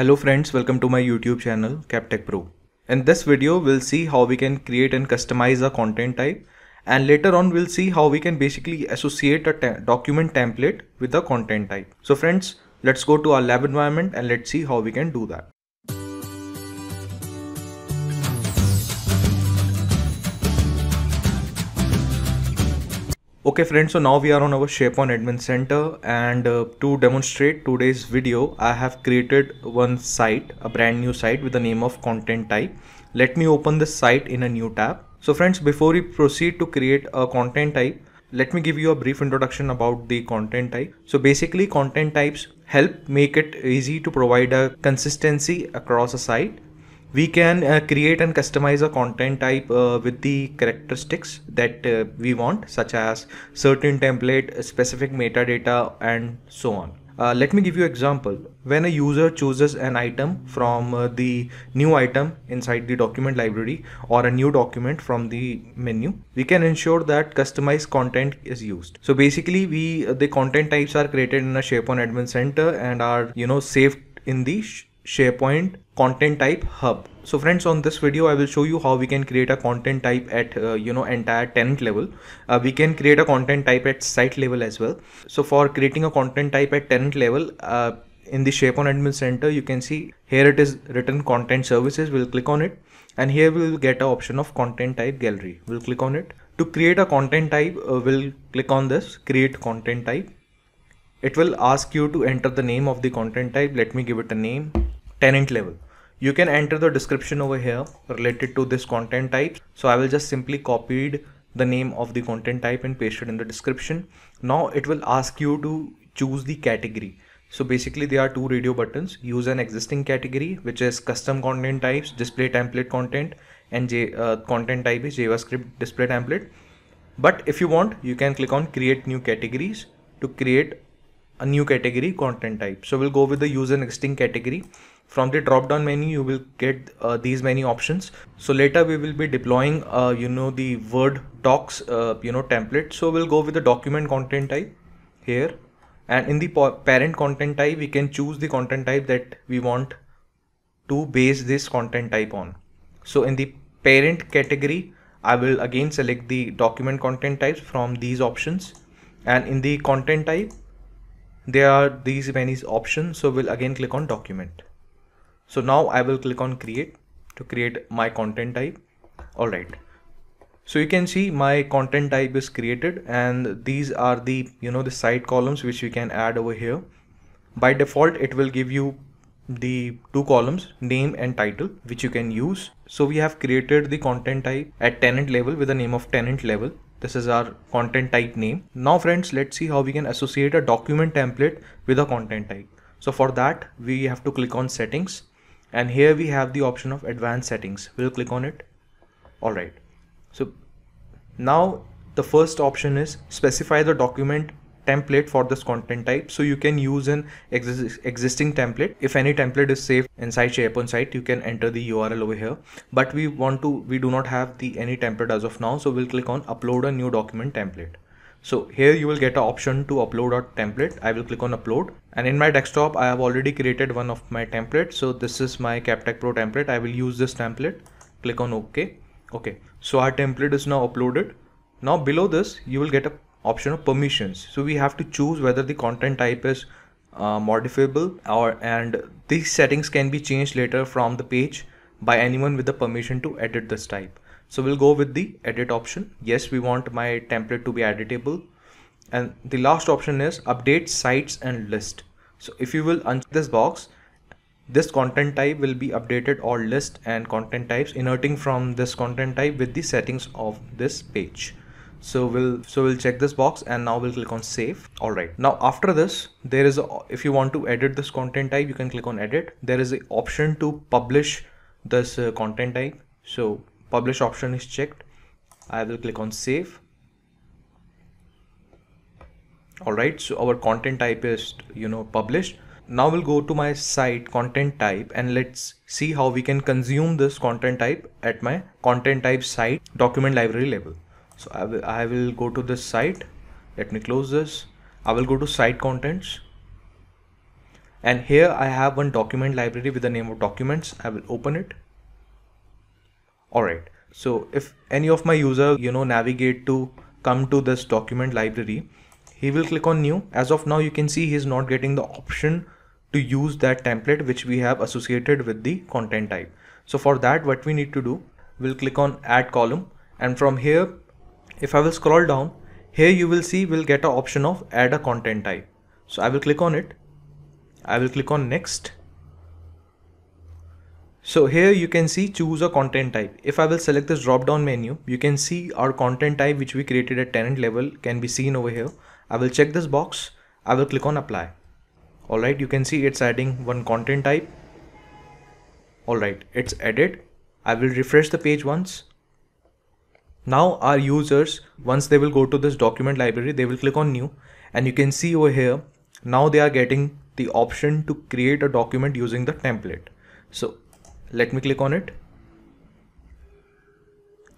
Hello friends, welcome to my YouTube channel CapTech Pro. In this video we'll see how we can create and customize a content type, and later on we'll see how we can basically associate a document template with the content type. So friends, let's go to our lab environment and let's see how we can do that. Okay friends, so now we are on our SharePoint Admin Center, and to demonstrate today's video I have created one site, a brand new site with the name of content type. Let me open this site in a new tab. So friends, before we proceed to create a content type, let me give you a brief introduction about the content type. So basically content types help make it easy to provide a consistency across a site. We can create and customize a content type with the characteristics that we want, such as certain template, specific metadata and so on. Let me give you an example. When a user chooses an item from the new item inside the document library or a new document from the menu, we can ensure that customized content is used. So basically the content types are created in a SharePoint Admin Center and are saved in the SharePoint content type hub. So friends, on this video I will show you how we can create a content type at entire tenant level. We can create a content type at site level as well. So for creating a content type at tenant level, in the SharePoint Admin Center you can see here it is written content services. We'll click on it and here we will get an option of content type gallery. We'll click on it. To create a content type, we'll click on this create content type. It will ask you to enter the name of the content type. Let me give it a name, tenant level. You can enter the description over here related to this content type. So I will just simply copied the name of the content type and pasted in the description. Now it will ask you to choose the category. So basically there are two radio buttons: use an existing category, which is custom content types, display template content, and content type is JavaScript display template. But if you want, you can click on create new categories to create a new category content type. So we'll go with the use an existing category. From the drop down menu you will get these many options. So later we will be deploying the Word docs template, so we'll go with the document content type here, and in the parent content type we can choose the content type that we want to base this content type on. So in the parent category I will again select the document content types from these options, and in the content type there are these many options, so we'll again click on document. So now I will click on create to create my content type. Alright, so you can see my content type is created, and these are the the side columns which we can add over here. By default it will give you the two columns, name and title, which you can use. So we have created the content type at tenant level with the name of tenant level. This is our content type name. Now friends, let's see how we can associate a document template with a content type. So for that we have to click on settings, and here we have the option of advanced settings. We'll click on it. Alright, so now the first option is specify the document template for this content type. So you can use an existing template. If any template is saved inside SharePoint site, you can enter the URL over here, but we do not have any template as of now, so we'll click on upload a new document template. So here you will get an option to upload a template. I will click on upload, and in my desktop I have already created one of my templates. So this is my CapTech Pro template. I will use this template. Click on OK. Okay, so our template is now uploaded. Now below this you will get a option of permissions. So we have to choose whether the content type is modifiable, and these settings can be changed later from the page by anyone with the permission to edit this type. So we'll go with the edit option. Yes, we want my template to be editable. And the last option is update sites and list. So if you will uncheck this box, this content type will be updated, or list and content types inheriting from this content type with the settings of this page. So we'll check this box, and now we'll click on save. Alright, now after this there is if you want to edit this content type, you can click on edit. There is an option to publish this content type, so publish option is checked. I will click on save. Alright, so our content type is published. Now we'll go to my site content type, and let's see how we can consume this content type at my content type site document library level. So I will go to this site. Let me close this. I will go to site contents, And here I have one document library with the name of documents. I will open it. Alright, so if any of my user, navigate to come to this document library, he will click on new. As of now, you can see he is not getting the option to use that template which we have associated with the content type. So for that, what we need to do, we'll click on add column, and from here, if I will scroll down, here you will see we'll get an option of add a content type. So I will click on it. I will click on next. So here you can see choose a content type. If I will select this drop down menu, you can see our content type which we created at tenant level can be seen over here. I will check this box. I will click on apply. Alright, you can see it's adding one content type. Alright, it's added. I will refresh the page once. Now our users, once they will go to this document library, they will click on new, and you can see over here, now they are getting the option to create a document using the template. So let me click on it.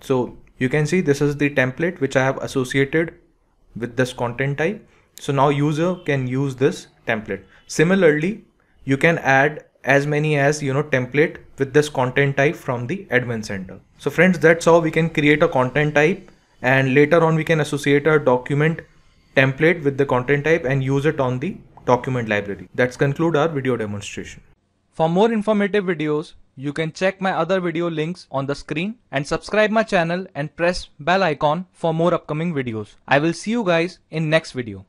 So you can see this is the template which I have associated with this content type. So now user can use this template. Similarly, you can add as many as template with this content type from the admin center. So friends, that's how we can create a content type, and later on we can associate our document template with the content type and use it on the document library. That's conclude our video demonstration. For more informative videos, you can check my other video links on the screen and subscribe my channel and press bell icon for more upcoming videos. I will see you guys in next video.